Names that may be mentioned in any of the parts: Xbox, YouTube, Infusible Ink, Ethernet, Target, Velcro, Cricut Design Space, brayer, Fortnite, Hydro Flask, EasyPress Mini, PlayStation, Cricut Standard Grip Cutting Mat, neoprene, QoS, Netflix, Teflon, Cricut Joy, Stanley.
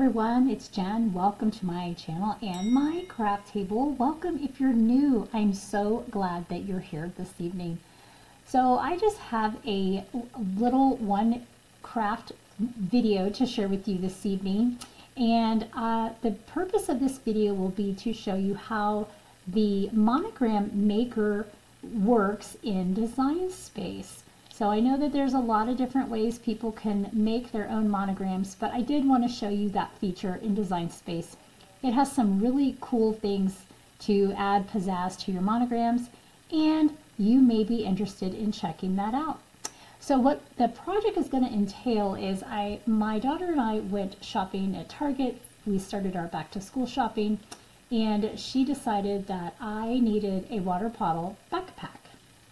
everyone, it's Jen. Welcome to my channel and my craft table. Welcome if you're new. I'm so glad that you're here this evening. So I just have a little one craft video to share with you this evening. And the purpose of this video will be to show you how the monogram maker works in Design Space. So I know that there's a lot of different ways people can make their own monograms, but I did want to show you that feature in Design Space. It has some really cool things to add pizzazz to your monograms, and you may be interested in checking that out. So what the project is going to entail is my daughter and I went shopping at Target. We started our back to school shopping, and she decided that I needed a water bottle backpack.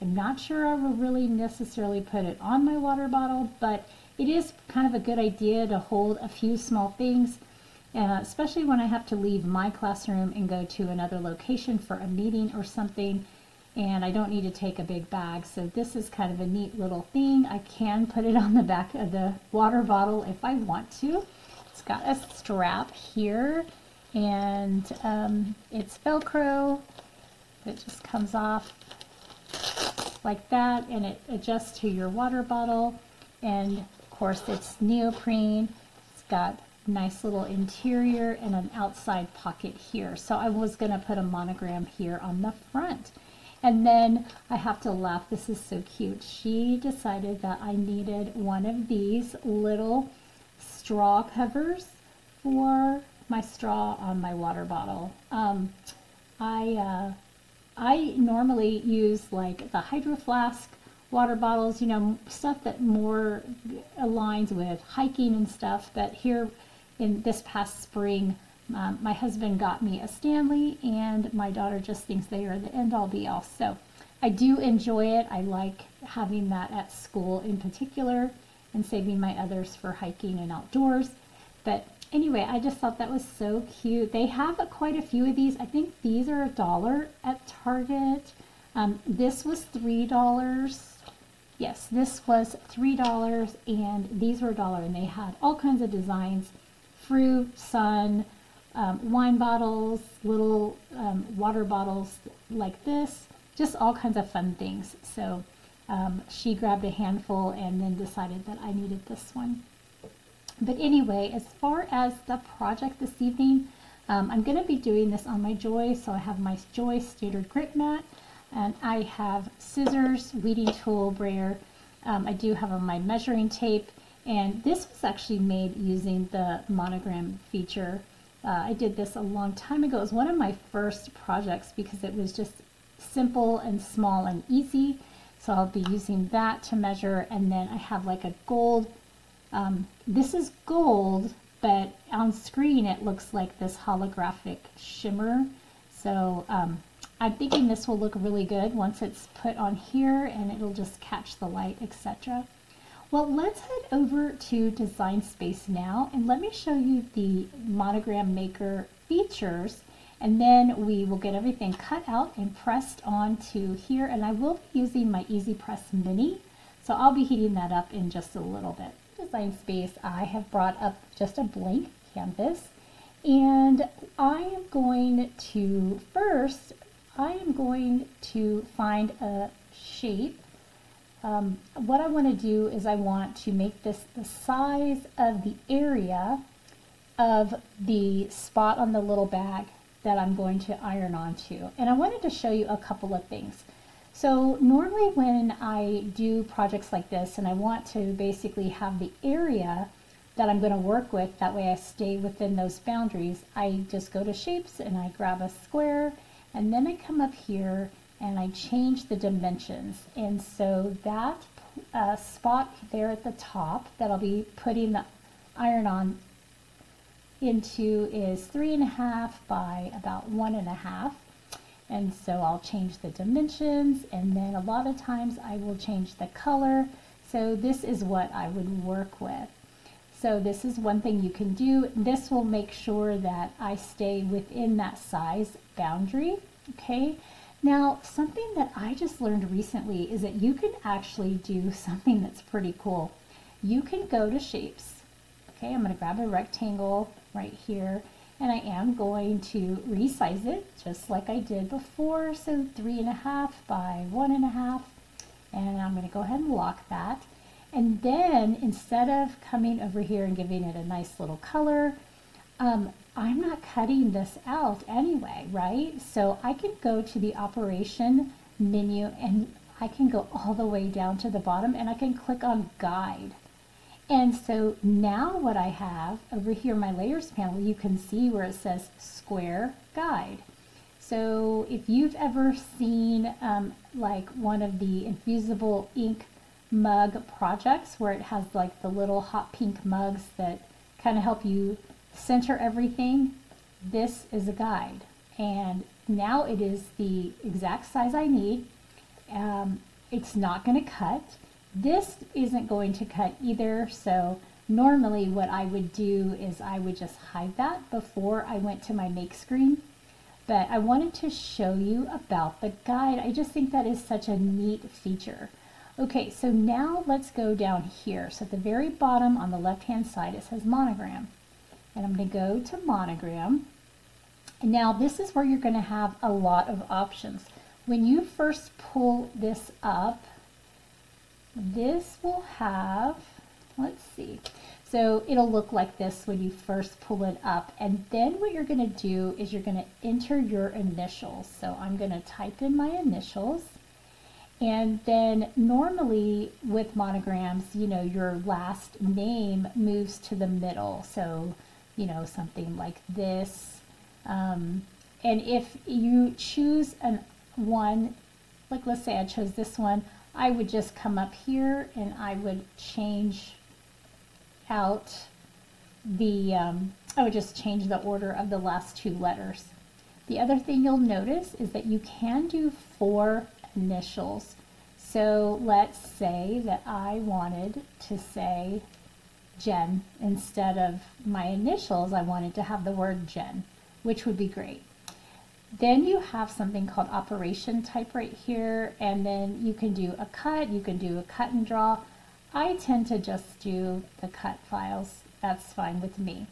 I'm not sure I will really necessarily put it on my water bottle, but it is kind of a good idea to hold a few small things, especially when I have to leave my classroom and go to another location for a meeting or something, and I don't need to take a big bag. So this is kind of a neat little thing. I can put it on the back of the water bottle if I want to. It's got a strap here, and it's Velcro. It just comes off like that, and it adjusts to your water bottle, and of course it's neoprene. It's got nice little interior and an outside pocket here. So I was going to put a monogram here on the front. And then I have to laugh, this is so cute. She decided that I needed one of these little straw covers for my straw on my water bottle. I normally use like the Hydro Flask water bottles, you know, stuff that more aligns with hiking and stuff. But here in this past spring, my husband got me a Stanley, and my daughter just thinks they are the end-all be-all. So I do enjoy it. I like having that at school in particular and saving my others for hiking and outdoors. But anyway, I just thought that was so cute. They have quite a few of these. I think these are $1 at Target. This was $3. Yes, this was $3, and these were $1, and they had all kinds of designs: fruit, sun, wine bottles, little water bottles like this, just all kinds of fun things. So she grabbed a handful and then decided that I needed this one. But anyway, as far as the project this evening, I'm going to be doing this on my Joy. So I have my Joy Standard Grip Mat, and I have scissors, weeding tool, brayer. I do have my measuring tape, and this was actually made using the monogram feature. I did this a long time ago. It was one of my first projects because it was just simple and small and easy. So I'll be using that to measure, and then I have like a gold. This is gold, but on screen it looks like this holographic shimmer. So I'm thinking this will look really good once it's put on here, and it'll just catch the light, etc. Well, let's head over to Design Space now, and let me show you the monogram maker features, and then we will get everything cut out and pressed onto here. And I will be using my EasyPress Mini, so I'll be heating that up in just a little bit. Design Space, I have brought up just a blank canvas, and I am going to find a shape. What I want to do is I want to make this the size of the area of the spot on the little bag that I'm going to iron onto. And I wanted to show you a couple of things. So normally when I do projects like this and I want to basically have the area that I'm going to work with, that way I stay within those boundaries, I just go to shapes and I grab a square, and then I come up here and I change the dimensions. And so that spot there at the top that I'll be putting the iron on into is 3.5 by about 1.5. And so I'll change the dimensions, and then a lot of times I will change the color. So this is what I would work with. So this is one thing you can do. This will make sure that I stay within that size boundary. Okay. Now, something that I just learned recently is that you can actually do something that's pretty cool. You can go to shapes, Okay, I'm going to grab a rectangle right here, and I am going to resize it just like I did before, so 3.5 by 1.5, and I'm going to go ahead and lock that. And then instead of coming over here and giving it a nice little color, I'm not cutting this out anyway, right? So I can go to the operation menu and I can go all the way down to the bottom and I can click on guide. And so now what I have over here in my layers panel, you can see where it says square guide. So if you've ever seen like one of the infusible ink mug projects where it has like the little hot pink mugs that kind of help you center everything, this is a guide. And now it is the exact size I need. It's not going to cut. This isn't going to cut either, so normally what I would do is I would just hide that before I went to my make screen, but I wanted to show you about the guide. I just think that is such a neat feature. Okay, so now let's go down here. So at the very bottom on the left-hand side, it says monogram, and I'm going to go to monogram. And now this is where you're going to have a lot of options. When you first pull this up, this will have, let's see, so it'll look like this when you first pull it up. And then what you're going to do is you're going to enter your initials. So I'm going to type in my initials. And then normally with monograms, you know, your last name moves to the middle. So, you know, something like this. And if you choose one, like let's say I chose this one, I would just come up here and I would change out the, I would just change the order of the last two letters. The other thing you'll notice is that you can do 4 initials. So let's say that I wanted to say Jen instead of my initials. I wanted to have the word Jen, which would be great. Then you have something called operation type right here, and then you can do a cut, you can do a cut and draw. I tend to just do the cut files, that's fine with me.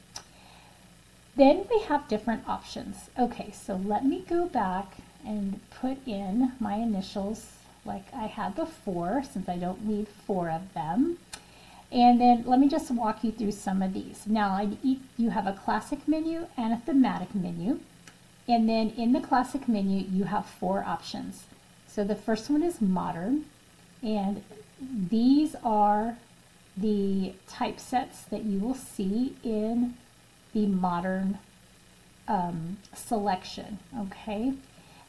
Then we have different options. Okay, so let me go back and put in my initials like I had before, since I don't need 4 of them. And then let me just walk you through some of these. Now you have a classic menu and a thematic menu. And then in the classic menu, you have 4 options. So the first one is modern, and these are the typesets that you will see in the modern selection, okay?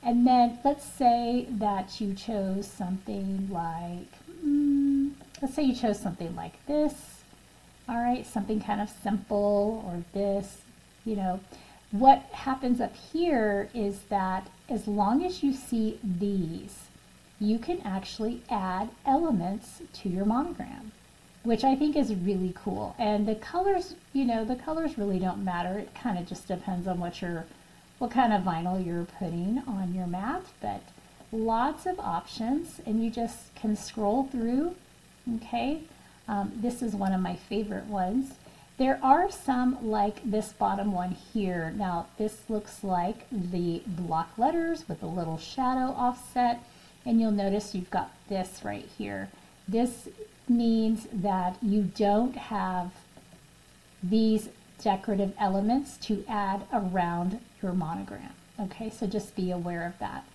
And then let's say that you chose something like, let's say you chose something like this, all right, something kind of simple, or this, you know. What happens up here is that as long as you see these, you can actually add elements to your monogram, which I think is really cool. And the colors, you know, the colors really don't matter. It kind of just depends on what kind of vinyl you're putting on your mat, but lots of options, and you just can scroll through, okay? This is one of my favorite ones. There are some like this bottom one here. Now this looks like the block letters with a little shadow offset, and you'll notice you've got this right here. This means that you don't have these decorative elements to add around your monogram. Okay, so just be aware of that.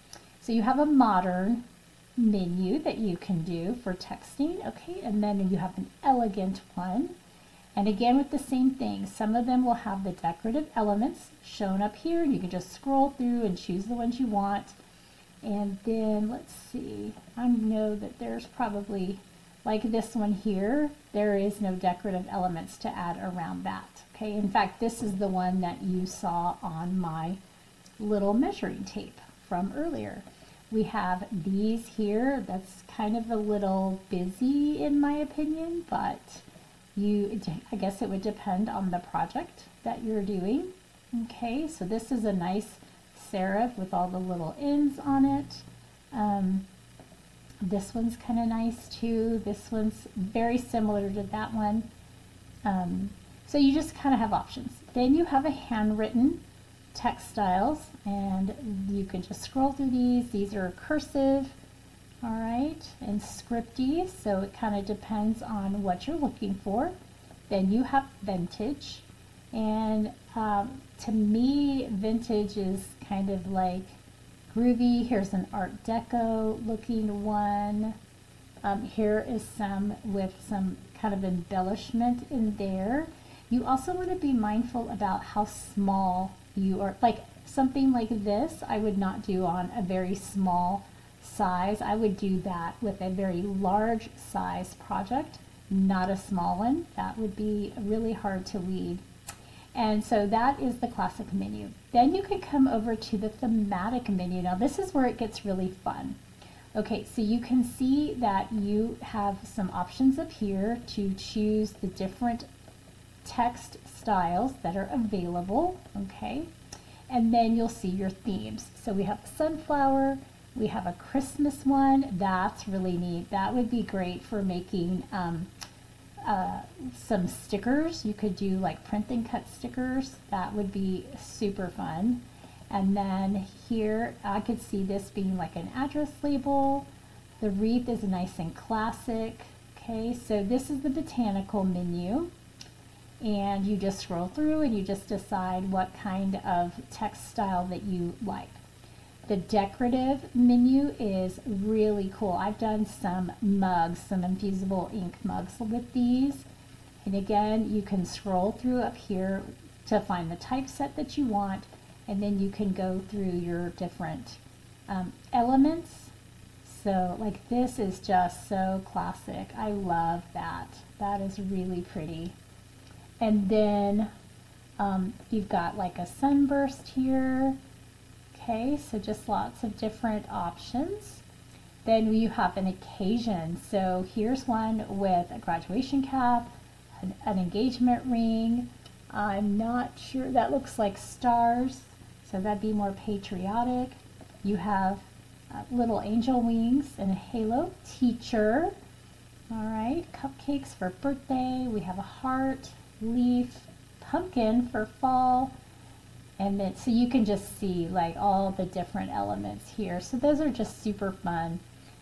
So you have a modern menu that you can do for texting, okay, and then you have an elegant one. And again, with the same thing, some of them will have the decorative elements shown up here. You can just scroll through and choose the ones you want. And then let's see, I know that there's probably like this one here. There is no decorative elements to add around that. Okay, in fact, this is the one that you saw on my little measuring tape from earlier. We have these here. That's kind of a little busy in my opinion, but I guess it would depend on the project that you're doing. Okay, so this is a nice serif with all the little ends on it. This one's kind of nice too. This one's very similar to that one. So you just kind of have options. Then you have a handwritten textiles, and you can just scroll through these. These are cursive, all right, and scripty, so it kind of depends on what you're looking for. Then you have vintage, and to me, vintage is kind of like groovy. Here's an Art Deco looking one. Here is some with some kind of embellishment in there. You also want to be mindful about how small you are. Like something like this, I would not do on a very small size. I would do that with a very large size project, not a small one. That would be really hard to read. And so that is the classic menu. Then you can come over to the thematic menu. Now this is where it gets really fun. Okay, so you can see that you have some options up here to choose the different text styles that are available, okay? And then you'll see your themes. So we have a sunflower, we have a Christmas one. That's really neat. That would be great for making some stickers. You could do like print and cut stickers. That would be super fun. And then here, I could see this being like an address label. The wreath is nice and classic. Okay, so this is the botanical menu. And you just scroll through and you just decide what kind of textile that you like. The decorative menu is really cool. I've done some mugs, some infusible ink mugs with these. And again, you can scroll through up here to find the typeset that you want. And then you can go through your different elements. So like this is just so classic. I love that. That is really pretty. And then you've got like a sunburst here. Okay, so just lots of different options. Then you have an occasion. So here's one with a graduation cap, an engagement ring. I'm not sure, that looks like stars. So that'd be more patriotic. You have little angel wings and a halo, teacher. All right, cupcakes for birthday. We have a heart, leaf, pumpkin for fall. And then, so you can just see like all the different elements here. So those are just super fun.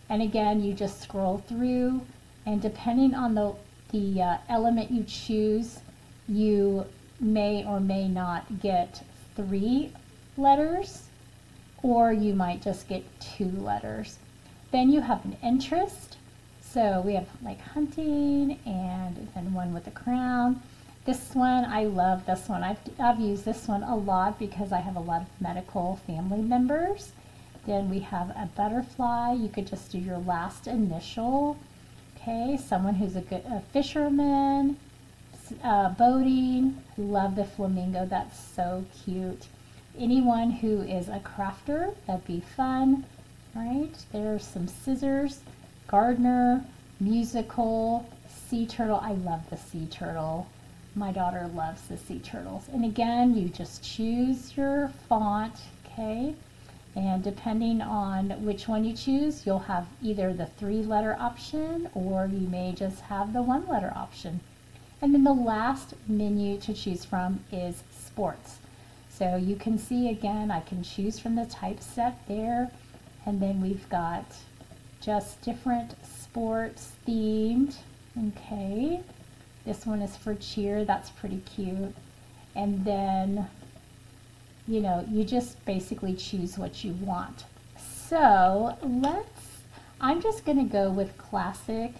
And again, you just scroll through, and depending on the element you choose, you may or may not get 3 letters, or you might just get 2 letters. Then you have an interest, so we have like hunting, and then one with a crown. This one, I love this one. I've used this one a lot because I have a lot of medical family members. Then we have a butterfly. You could just do your last initial. Okay, someone who's a fisherman, boating. Love the flamingo, that's so cute. Anyone who is a crafter, that'd be fun, right? There's some scissors, gardener, musical, sea turtle. I love the sea turtle. My daughter loves the sea turtles. And again, you just choose your font, okay? And depending on which one you choose, you'll have either the 3-letter option, or you may just have the 1-letter option. And then the last menu to choose from is sports. So you can see again, I can choose from the typeset there. And then we've got just different sports themed. Okay, this one is for cheer. That's pretty cute. And then, you know, you just basically choose what you want. So I'm just gonna go with classic,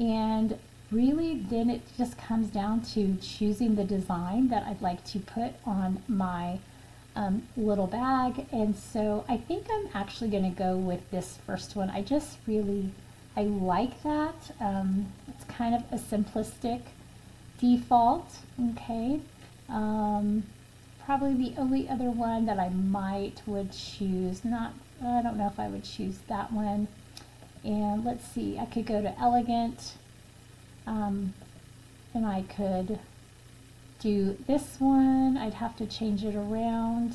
and really, then it just comes down to choosing the design that I'd like to put on my little bag. And so I think I'm actually going to go with this first one. I just really, I like that. It's kind of a simplistic default, okay? Probably the only other one that I would choose, I don't know if I would choose that one. And let's see, I could go to elegant. And I could do this one. I'd have to change it around.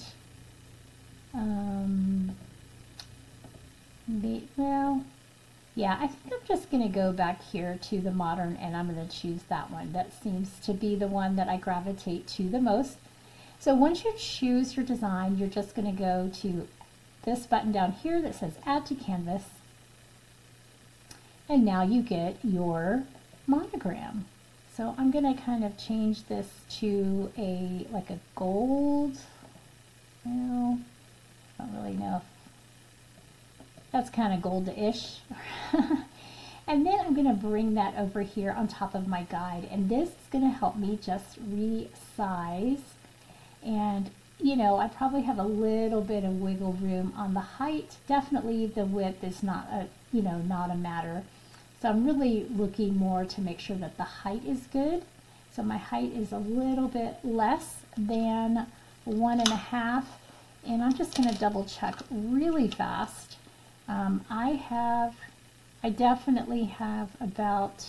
Yeah, I think I'm just going to go back here to the modern and I'm going to choose that one. That seems to be the one that I gravitate to the most. So once you choose your design, you're just going to go to this button down here that says Add to Canvas. And now you get your monogram. So I'm going to kind of change this to a like a gold. No, I don't really know. That's kind of gold-ish. And then I'm going to bring that over here on top of my guide. And this is going to help me just resize. And, you know, I probably have a little bit of wiggle room on the height. Definitely the width is not a, you know, not a matter. So I'm really looking more to make sure that the height is good. So my height is a little bit less than 1.5. And I'm just going to double check really fast. I definitely have about,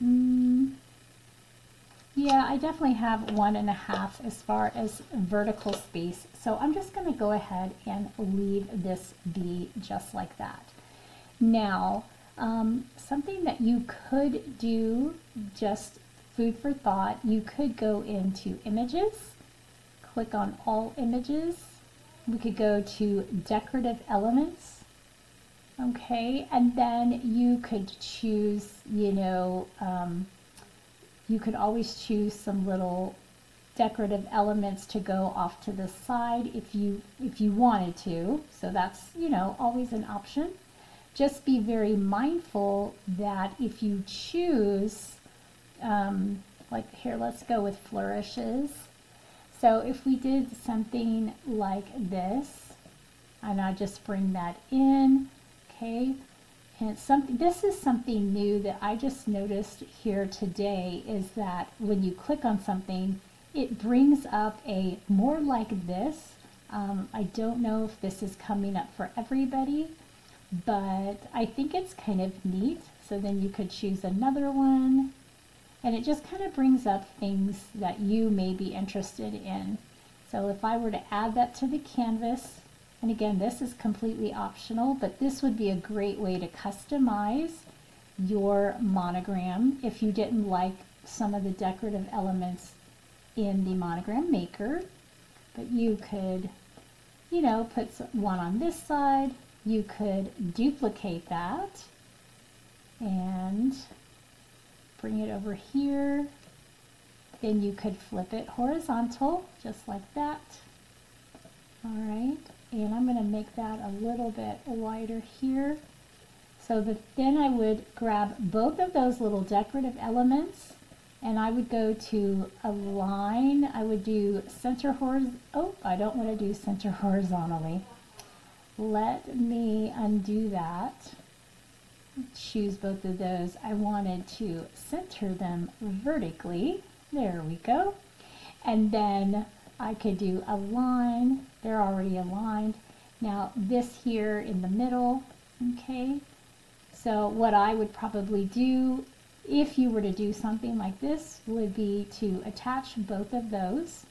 yeah, I definitely have 1.5 as far as vertical space. So I'm just going to go ahead and leave this be just like that. Now, something that you could do, just food for thought, you could go into images, click on all images. We could go to decorative elements, okay, and then you could choose, you know, you could always choose some little decorative elements to go off to the side if you wanted to. So that's, you know, always an option. Just be very mindful that if you choose, like here, let's go with flourishes. So if we did something like this, and I just bring that in, okay, and it's something, this is something new that I just noticed here today, is that when you click on something, it brings up a more like this. I don't know if this is coming up for everybody, but I think it's kind of neat. So then you could choose another one. And it just kind of brings up things that you may be interested in. So if I were to add that to the canvas, and again, this is completely optional, but this would be a great way to customize your monogram if you didn't like some of the decorative elements in the monogram maker. But you could, you know, put one on this side. You could duplicate that and bring it over here. Then you could flip it horizontal, just like that. All right, and I'm gonna make that a little bit wider here. So that then I would grab both of those little decorative elements and I would go to align. I would do center horizontal. Oh, I don't wanna do center horizontally. Let me undo that. Choose both of those. I wanted to center them vertically. There we go. And then I could do align. They're already aligned. Now this here in the middle, okay. So what I would probably do if you were to do something like this would be to attach both of those,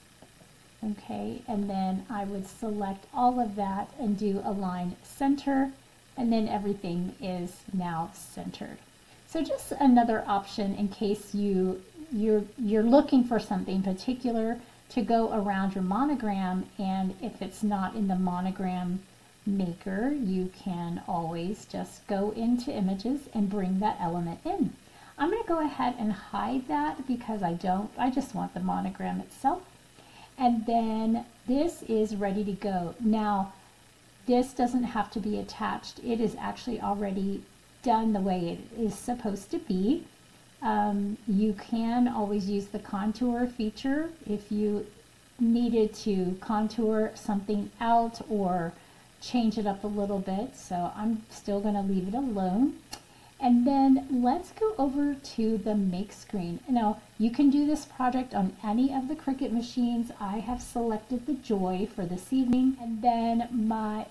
okay. And then I would select all of that and do align center. And then everything is now centered. So just another option in case you're looking for something particular to go around your monogram, and if it's not in the monogram maker, you can always just go into images and bring that element in. I'm gonna go ahead and hide that because I just want the monogram itself. And then this is ready to go. Now, this doesn't have to be attached. It is actually already done the way it is supposed to be. You can always use the contour feature if you needed to contour something out or change it up a little bit. So I'm still going to leave it alone. And then let's go over to the make screen. Now you can do this project on any of the Cricut machines. I have selected the Joy for this evening, and then I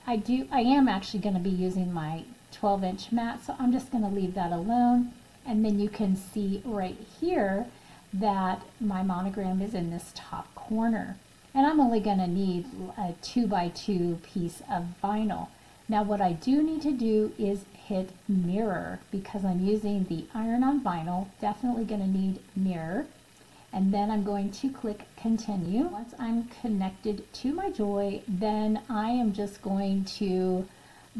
am actually going to be using my 12-inch mat, so I'm just going to leave that alone. And then you can see right here that my monogram is in this top corner, and I'm only going to need a 2x2 piece of vinyl. Now what I do need to do is hit mirror because I'm using the iron on vinyl, definitely going to need mirror. And then I'm going to click continue. Once I'm connected to my Joy, then I am just going to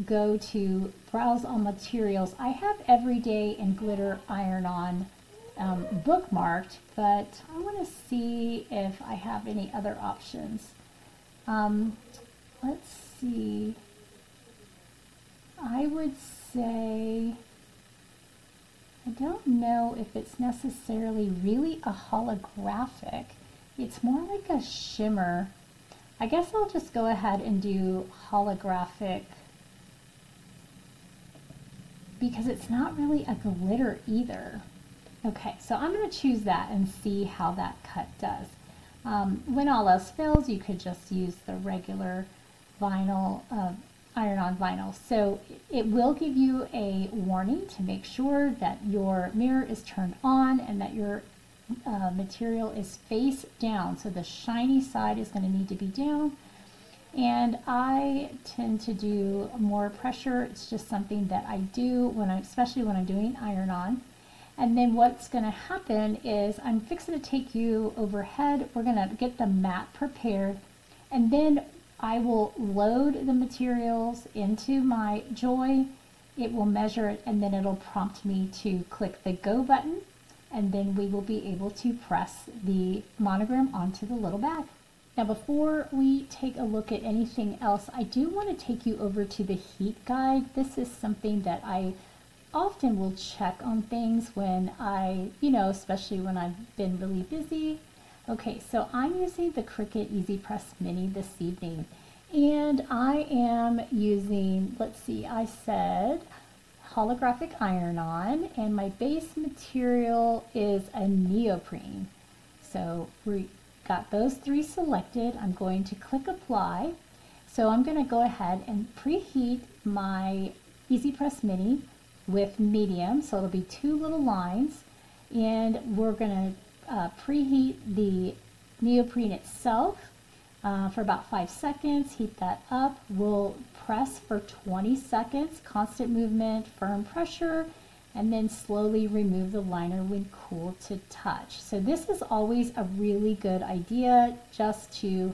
go to browse all materials. I have everyday and glitter iron on bookmarked, but I want to see if I have any other options. Let's see. I would say, I don't know if it's necessarily really a holographic. It's more like a shimmer. I guess I'll just go ahead and do holographic because it's not really a glitter either. Okay, so I'm going to choose that and see how that cut does. When all else fails, you could just use the regular vinyl iron-on vinyl. So it will give you a warning to make sure that your mirror is turned on and that your material is face down. So the shiny side is going to need to be down. And I tend to do more pressure. It's just something that I do when I, especially when I'm doing iron-on. And then what's going to happen is I'm fixing to take you overhead. We're going to get the mat prepared, and then I will load the materials into my Joy. It will measure it, and then it'll prompt me to click the go button, and then we will be able to press the monogram onto the little bag. Now before we take a look at anything else, I do want to take you over to the heat guide. This is something that I often will check on things when I, especially when I've been really busy. Okay, so I'm using the Cricut EasyPress Mini this evening, and I am using, let's see, I said holographic iron-on, and my base material is a neoprene. So we got those three selected. I'm going to click apply. So I'm going to go ahead and preheat my EasyPress Mini with medium, so it'll be two little lines, and we're going to preheat the neoprene itself for about 5 seconds. Heat that up. We'll press for 20 seconds, constant movement, firm pressure, and then slowly remove the liner when cool to touch. So this is always a really good idea just to,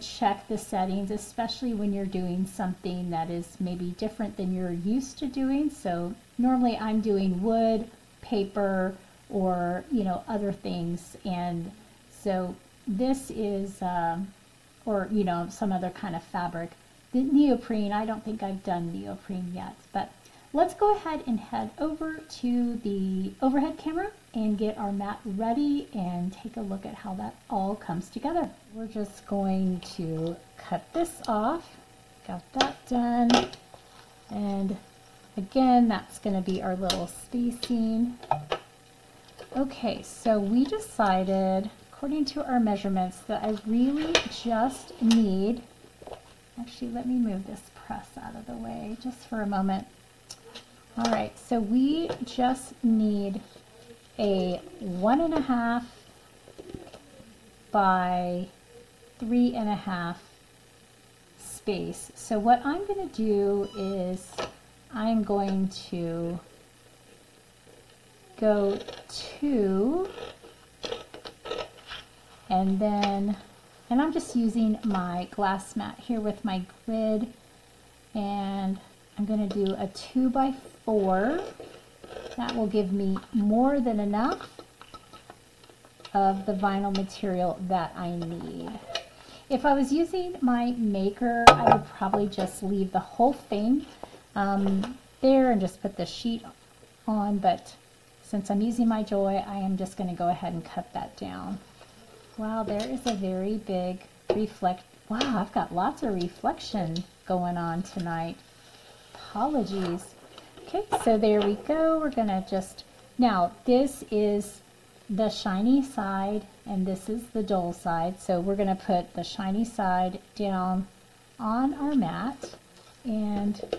check the settings, especially when you're doing something that is maybe different than you're used to doing. So normally I'm doing wood, paper, or other things, and so this is or some other kind of fabric. The neoprene, I don't think I've done neoprene yet, but let's go ahead and head over to the overhead camera and get our mat ready and take a look at how that all comes together. We're just going to cut this off. Got that done, and again that's going to be our little spacing. Okay, so we decided, according to our measurements, that I really just need, actually let me move this press out of the way just for a moment. All right, so we just need a 1.5 by 3.5 space. So what I'm going to do is I'm going to go 2, and then, and I'm just using my glass mat here with my grid, and I'm going to do a 2 by 4. That will give me more than enough of the vinyl material that I need. If I was using my maker, I would probably just leave the whole thing there and just put the sheet on, but since I'm using my Joy, I am just going to go ahead and cut that down. Wow, there is a very big reflect. Wow, I've got lots of reflection going on tonight. Apologies. Okay, so there we go. We're going to just, now this is the shiny side and this is the dull side. So we're going to put the shiny side down on our mat, and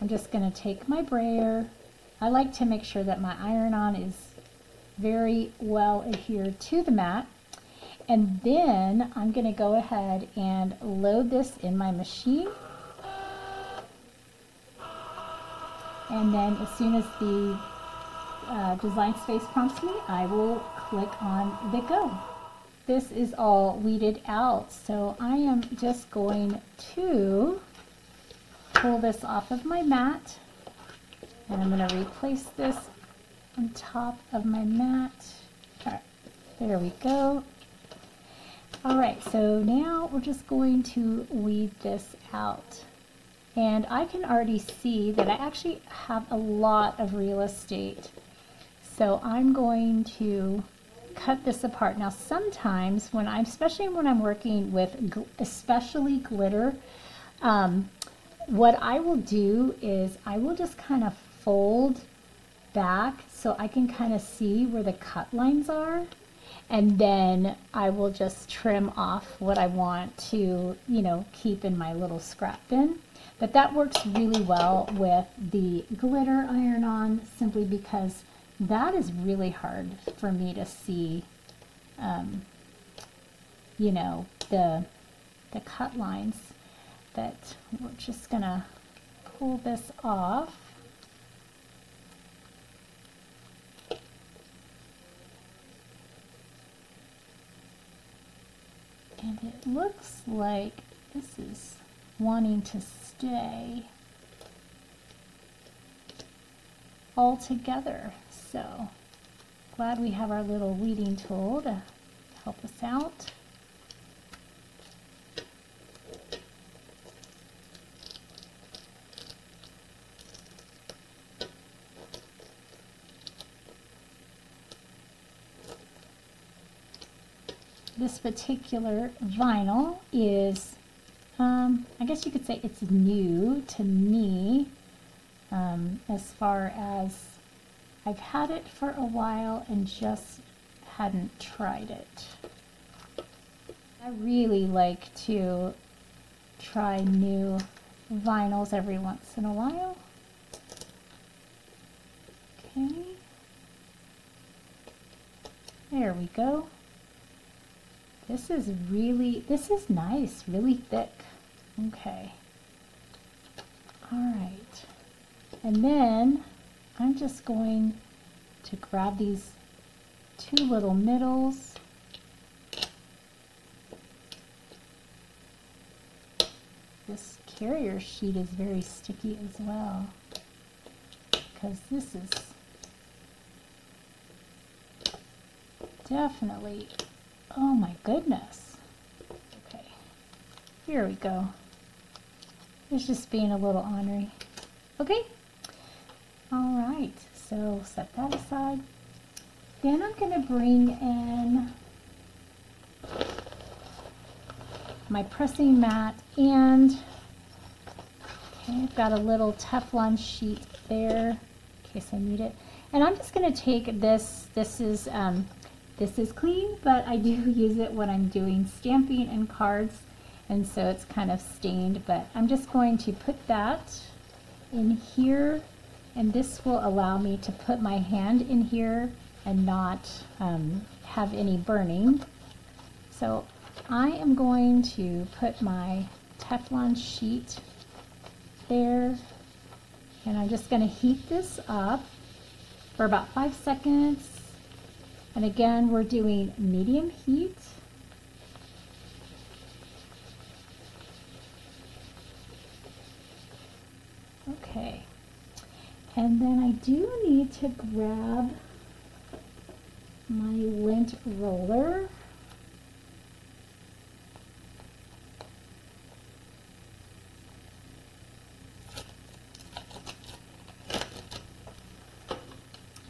I'm just going to take my brayer. I like to make sure that my iron-on is very well adhered to the mat. And then I'm going to go ahead and load this in my machine. and then as soon as the Design Space prompts me, I will click on the go. This is all weeded out, so I am just going to pull this off of my mat, and I'm going to replace this on top of my mat. All right, there we go. All right, so now we're just going to weed this out. And I can already see that I actually have a lot of real estate. So I'm going to cut this apart. Now sometimes, when I'm, especially when I'm working with especially glitter, what I will do is I will just kind of fold back so I can kind of see where the cut lines are, and then I will just trim off what I want to, you know, keep in my little scrap bin. But that works really well with the glitter iron-on, simply because that is really hard for me to see, you know, the cut lines. But we're just gonna pull this off. And it looks like this is wanting to stay all together. So glad we have our little weeding tool to help us out. This particular vinyl is, I guess you could say it's new to me, as far as I've had it for a while and just hadn't tried it. I really like to try new vinyls every once in a while. Okay, there we go. This is really, this is nice, really thick. Okay. All right. And then I'm just going to grab these two little middles. This carrier sheet is very sticky as well, because this is definitely, oh my goodness. Okay, here we go. It's just being a little ornery. Okay, all right, so set that aside. Then I'm gonna bring in my pressing mat, and okay, I've got a little Teflon sheet there in case I need it. And I'm just gonna take this, this is clean, but I do use it when I'm doing stamping and cards, and so it's kind of stained, but I'm just going to put that in here, and this will allow me to put my hand in here and not have any burning. So I am going to put my Teflon sheet there, and I'm just going to heat this up for about 5 seconds. And again, we're doing medium heat. Okay. And then I do need to grab my lint roller.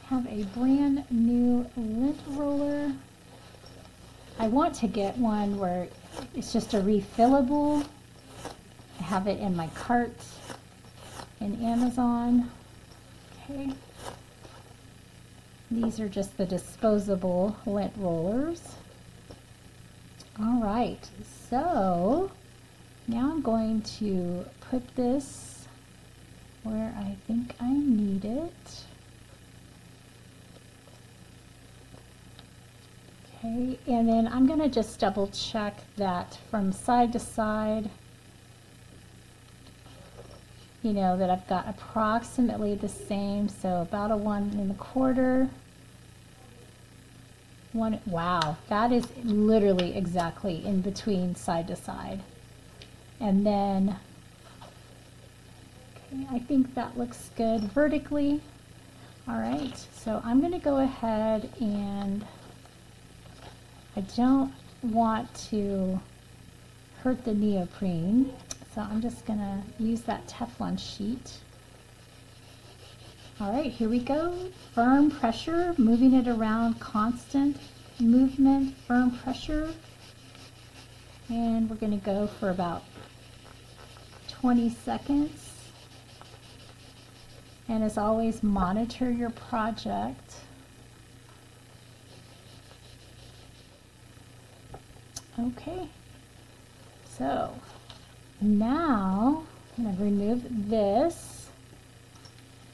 Have a brand new lint roller. I want to get one where it's just a refillable. I have it in my cart in Amazon. Okay. These are just the disposable lint rollers. All right, so now I'm going to put this where I think I need it. Okay, and then I'm going to just double check that from side to side. you know, that I've got approximately the same, so about a 1 1/4. One, wow, that is literally exactly in between side to side. And then, okay, I think that looks good vertically. All right, so I'm going to go ahead and I don't want to hurt the neoprene, so I'm just going to use that Teflon sheet. All right, here we go. Firm pressure, moving it around, constant movement, firm pressure. And we're going to go for about 20 seconds. And as always, monitor your project. Okay, so now I'm going to remove this.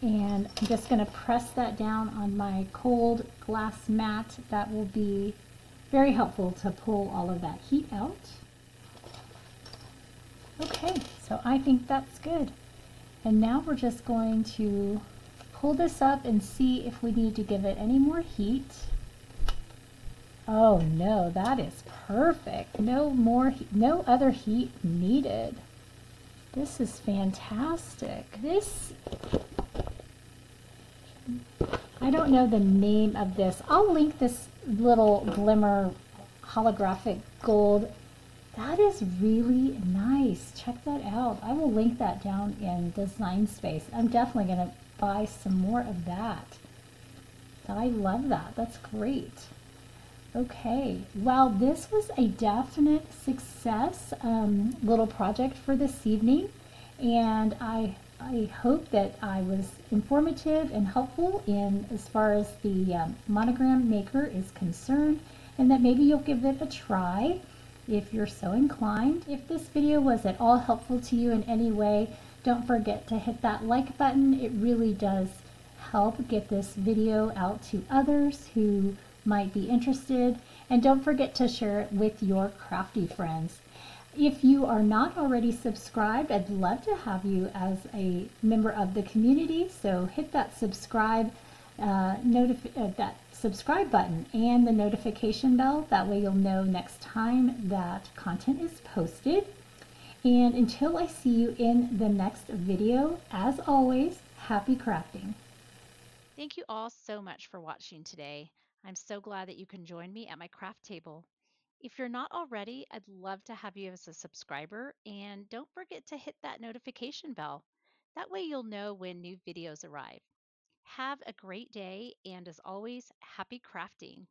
And I'm just going to press that down on my cold glass mat. That will be very helpful to pull all of that heat out. Okay, so I think that's good. And now we're just going to pull this up and see if we need to give it any more heat. Oh no, that is perfect. No more, no other heat needed. This is fantastic. This, I don't know the name of this. I'll link this little glimmer holographic gold. That is really nice. Check that out. I will link that down in Design Space. I'm definitely going to buy some more of that. I love that. That's great. Okay, well, this was a definite success little project for this evening, and I hope that I was informative and helpful in as far as the monogram maker is concerned, and that maybe you'll give it a try if you're so inclined. If this video was at all helpful to you in any way, don't forget to hit that like button. It really does help get this video out to others who might be interested, and don't forget to share it with your crafty friends. If you are not already subscribed, I'd love to have you as a member of the community, so hit that subscribe that subscribe button and the notification bell. That way you'll know next time that content is posted. And until I see you in the next video, as always, happy crafting. Thank you all so much for watching today. I'm so glad that you can join me at my craft table. If you're not already, I'd love to have you as a subscriber, and don't forget to hit that notification bell. That way you'll know when new videos arrive. Have a great day, and as always, happy crafting.